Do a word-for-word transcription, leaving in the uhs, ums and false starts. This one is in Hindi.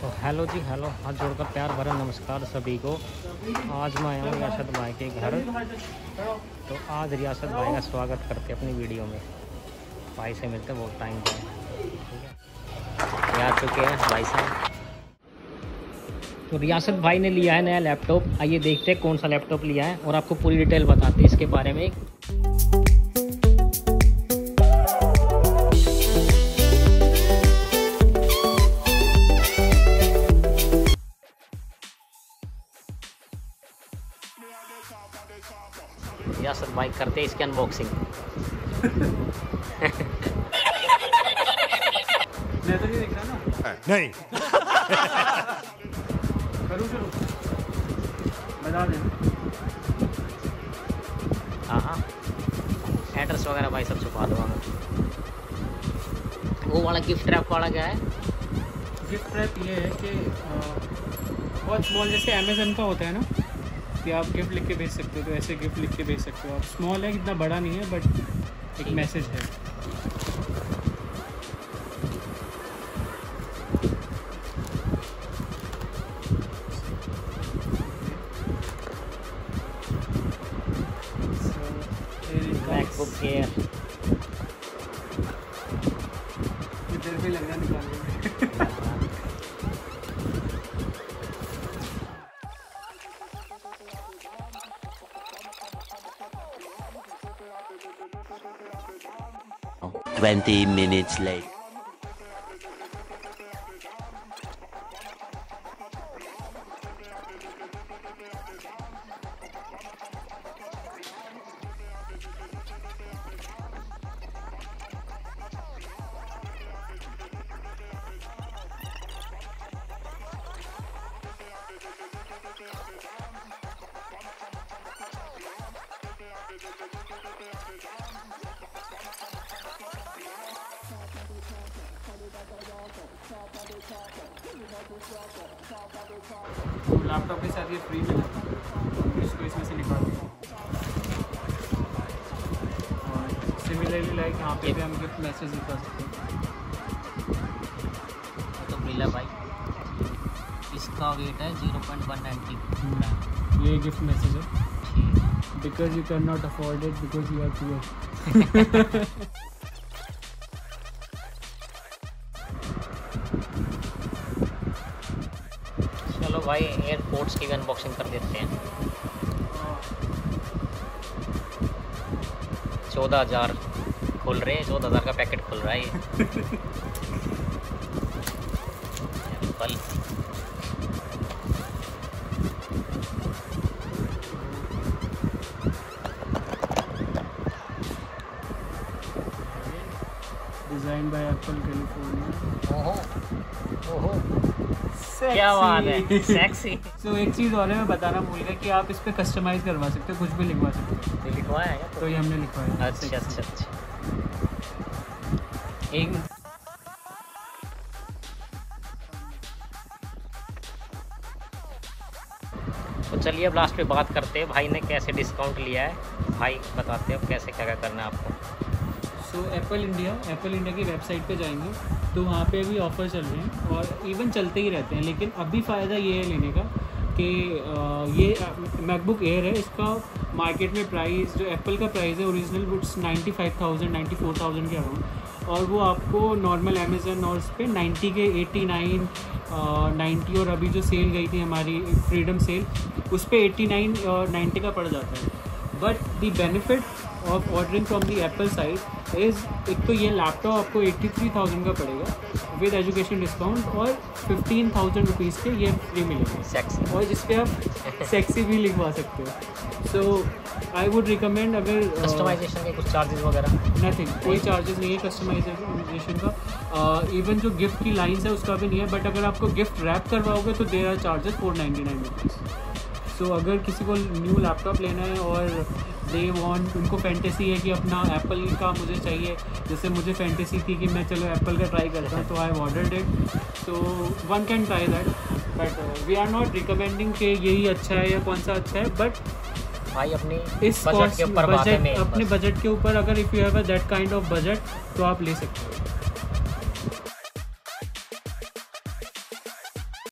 तो हेलो जी, हेलो, हाथ जोड़कर प्यार भरा नमस्कार सभी को। आज मैं आया हूँ रियासत भाई के घर। तो आज रियासत भाई का स्वागत करते अपनी वीडियो में। भाई से मिलते बहुत टाइम से, ठीक है, आ चुके हैं भाई साहब। तो रियासत भाई ने लिया है नया लैपटॉप। आइए देखते हैं कौन सा लैपटॉप लिया है और आपको पूरी डिटेल बताते हैं इसके बारे में। रियासत भाई करते इसकी अनबॉक्सिंग। नहीं दिख रहा ना? नहीं। करूँ शुरू? बता दें। हाँ हाँ, एड्रेस वगैरह भाई सब छुपा दूँगा मैं। वो वाला गिफ्ट रैप वाला क्या है? गिफ्ट रैप ये है कि बहुत स्मॉल, जैसे अमेज़न का होता है ना कि आप गिफ्ट लिख के भेज सकते हो, तो ऐसे गिफ्ट लिख के भेज सकते हो आप। स्मॉल है, इतना बड़ा नहीं है, बट एक मैसेज है। MacBook Air इधर भी लग रहा निकालने में। Twenty minutes late. लैपटॉप के साथ ये फ्री मिला था, इसको इसमें से निकाल दिया। और सिमिलरली लाइक यहाँ पे भी हम गिफ्ट मैसेज निकाल सकते हैं। तो मिला भाई, इसका वेट है जीरो पॉइंट वन नाइन। ये गिफ्ट मैसेज है, because you can not afford it because you are poor. चलो भाई, एयरपोर्ट्स की अनबॉक्सिंग कर देते हैं। चौदह हज़ार खुल रहे हैं, चौदह हज़ार का पैकेट खुल रहा है ये। फल डिजाइन बाय एप्पल कैलिफोर्निया। ओहो ओहो, क्या बात है, सेक्सी। तो so, एक चीज़ और है, मैं बताना भूल गया कि आप इस पर कस्टमाइज़ करवा सकते हो, कुछ भी लिखवा सकते हो। लिखवाया है तो ये हमने लिखवाया। अच्छा अच्छा अच्छा, एक तो चलिए अब लास्ट पे बात करते हैं भाई ने कैसे डिस्काउंट लिया है। भाई बताते हैं अब कैसे क्या क्या करना है आपको। So Apple India Apple India की वेबसाइट पे जाएंगे तो वहाँ पे अभी ऑफ़र चल रहे हैं और इवन चलते ही रहते हैं, लेकिन अभी फ़ायदा ये है लेने का कि ये मैकबुक एयर है, इसका मार्केट में प्राइस जो एप्पल का प्राइस है original books ninety five thousand ninety four thousand के अराउंड, और वो आपको नॉर्मल अमेज़न और उस पर नाइन्टी के एट्टी नाइन नाइन्टी और अभी जो सेल गई थी हमारी फ्रीडम सेल उस पर एट्टी नाइन नाइन्टी का पड़ जाता है। But the benefit of ordering from the Apple site is, एक तो ये लैपटॉप आपको तिरासी हज़ार का पड़ेगा विद एजुकेशन डिस्काउंट और पंद्रह हज़ार रुपीज़ के ये फ्री मिलेंगे सेक्सी, और जिस पे आप सेक्सी भी लिखवा सकते हो। सो आई वुड रिकमेंड, अगर कस्टमाइजेशन के कुछ चार्जेस वगैरह नथिंग, कोई चार्जेस नहीं है कस्टमाइजेशन का। इवन जो गिफ्ट की लाइन्स है उसका भी नहीं है, बट अगर आपको गिफ्ट रैप करवाओगे तो there are charges four ninety nine rupees. So so, अगर किसी को न्यू लैपटॉप लेना है और दे वांट, उनको फैंटेसी है कि अपना एप्पल का मुझे चाहिए, जैसे मुझे फैंटेसी थी कि मैं चलो एप्पल का ट्राई करता हूँ, तो I ordered it. So one can try that, but we are not recommending कि यही अच्छा है या कौन सा अच्छा है, बट भाई अपने इस बजट के ऊपर, अपने बजट के ऊपर, अगर if you have that kind of budget तो आप ले सकते हो।